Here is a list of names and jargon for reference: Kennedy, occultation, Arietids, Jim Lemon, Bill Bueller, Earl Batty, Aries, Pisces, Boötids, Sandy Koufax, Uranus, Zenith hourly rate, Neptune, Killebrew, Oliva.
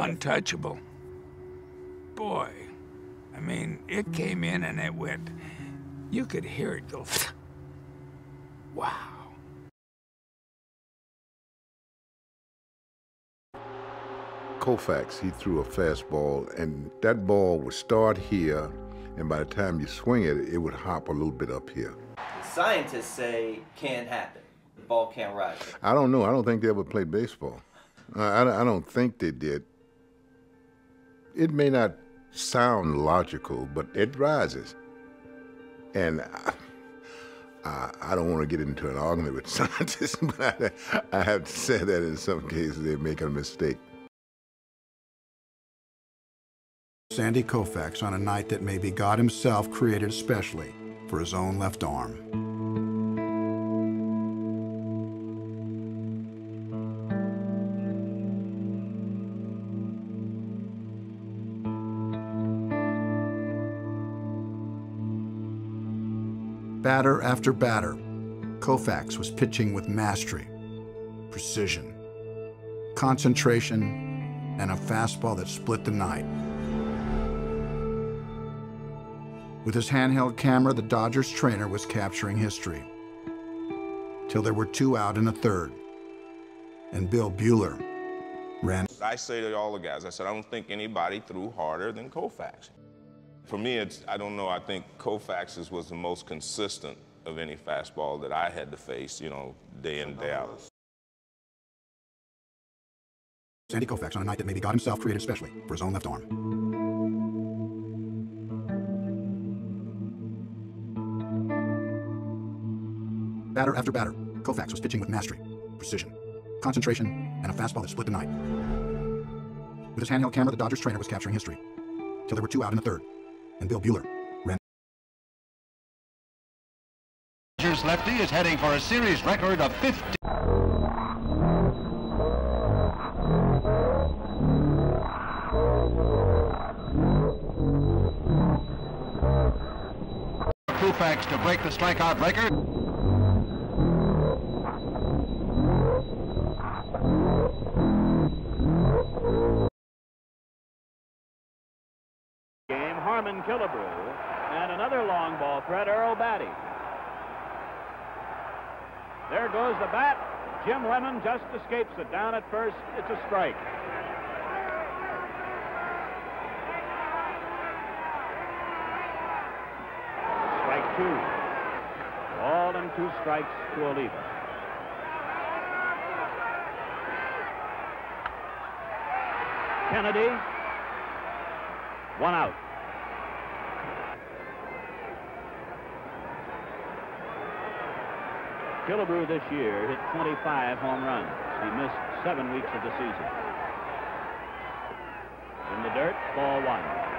untouchable. Boy, I mean, it came in and it went. You could hear it go. Wow. Koufax, he threw a fastball, and that ball would start here, and by the time you swing it, it would hop a little bit up here. The scientists say can't happen. The ball can't rise. I don't know. I don't think they ever played baseball. I don't think they did. It may not sound logical, but it rises. And I don't want to get into an argument with scientists, but I have to say that in some cases they make a mistake. Sandy Koufax on a night that maybe God himself created especially for his own left arm. Batter after batter, Koufax was pitching with mastery, precision, concentration, and a fastball that split the night. With his handheld camera, the Dodgers trainer was capturing history. Till there were two out in a third. And Bill Bueller ran. I say to all the guys, I said, I don't think anybody threw harder than Koufax. For me, it's, I don't know, I think Koufax's was the most consistent of any fastball that I had to face, you know, day in, day out. Sandy Koufax on a night that maybe God himself created especially for his own left arm. Batter after batter, Koufax was pitching with mastery, precision, concentration, and a fastball that split the night. With his handheld camera, the Dodgers trainer was capturing history. Till there were two out in the third, and Bill Bueller ran. Dodgers lefty is heading for a series record of 50. Koufax to break the strikeout record. Killebrew, and another long ball threat, Earl Batty. There goes the bat. Jim Lemon just escapes it. Down at first, it's a strike. Strike two. Ball and two strikes to Oliva. Kennedy, one out. Killebrew this year hit 25 home runs. He missed 7 weeks of the season. In the dirt, ball one.